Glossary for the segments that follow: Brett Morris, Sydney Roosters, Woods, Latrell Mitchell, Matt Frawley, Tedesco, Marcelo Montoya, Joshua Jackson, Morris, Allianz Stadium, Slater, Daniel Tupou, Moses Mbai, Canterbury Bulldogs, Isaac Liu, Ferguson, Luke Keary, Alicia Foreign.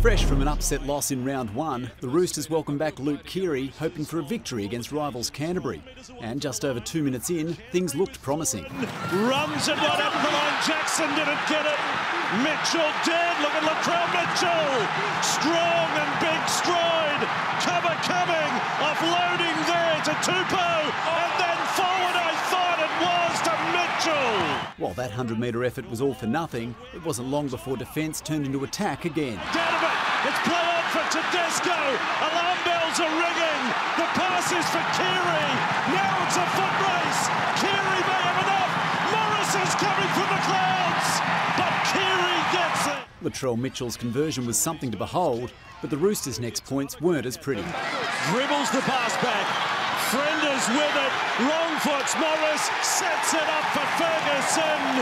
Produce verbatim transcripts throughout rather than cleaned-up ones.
Fresh from an upset loss in round one, the Roosters welcome back Luke Keary, hoping for a victory against rivals Canterbury. And just over two minutes in, things looked promising. Runs and one up the line, Jackson didn't get it. Mitchell did, look at Latrell Mitchell. Strong and big stride, cover coming, offloading there to Tupou, and then forward I thought it was to Mitchell. While that hundred metre effort was all for nothing, it wasn't long before defence turned into attack again. It's play on for Tedesco, alarm bells are ringing, the pass is for Keary, now it's a foot race, Keary may have enough, Morris is coming from the clouds, but Keary gets it. Latrell Mitchell's conversion was something to behold, but the Roosters' next points weren't as pretty. Dribbles the pass back, Friend is with it, Longfoot's Morris sets it up for Ferguson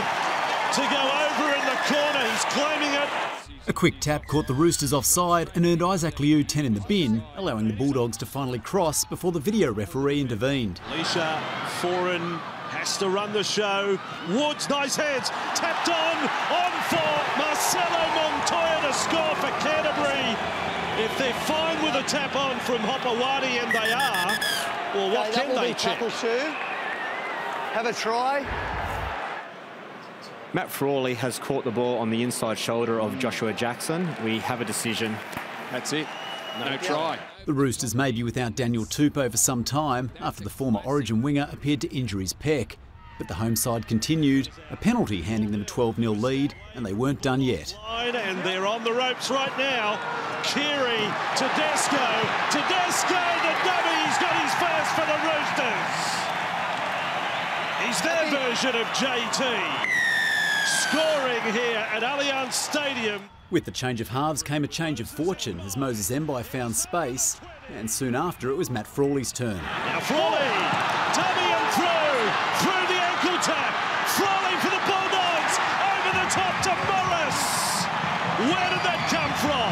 to go over in the corner, he's claiming it. A quick tap caught the Roosters offside and earned Isaac Liu ten in the bin, allowing the Bulldogs to finally cross before the video referee intervened. Alicia Foreign has to run the show. Woods, nice heads, tapped on, on for Marcelo Montoya to score for Canterbury. If they're fine with a tap on from Hopawadi, and they are, well, what okay, can they check? Have a try. Matt Frawley has caught the ball on the inside shoulder of Joshua Jackson. We have a decision. That's it. No try. The Roosters may be without Daniel Tupou for some time after the former Origin winger appeared to injure his pec. But the home side continued, a penalty handing them a twelve nil lead, and they weren't done yet. And they're on the ropes right now. Keary, Tedesco, Tedesco, the dummy, he's got his first for the Roosters. He's their version of J T. Scoring here at Allianz Stadium. With the change of halves came a change of fortune as Moses Mbai found space, and soon after it was Matt Frawley's turn. Now Frawley, dummy and through, through the ankle tap. Frawley for the Bulldogs, over the top to Morris. Where did that come from?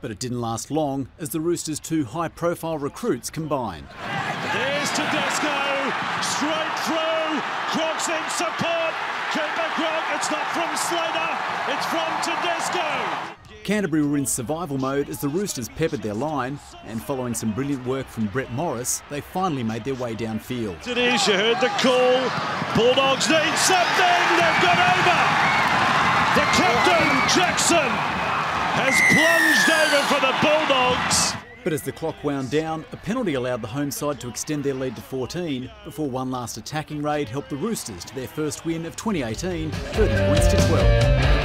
But it didn't last long as the Roosters' two high-profile recruits combined. There's Tedesco, straight through, Crooks in support. It's not from Slater, it's from Tedesco. Canterbury were in survival mode as the Roosters peppered their line, and following some brilliant work from Brett Morris, they finally made their way downfield. It is, you heard the call. Bulldogs need something, they've got over. The captain, Jackson, has plunged over for the Bulldogs. But as the clock wound down, a penalty allowed the home side to extend their lead to fourteen before one last attacking raid helped the Roosters to their first win of twenty eighteen, thirty points to twelve.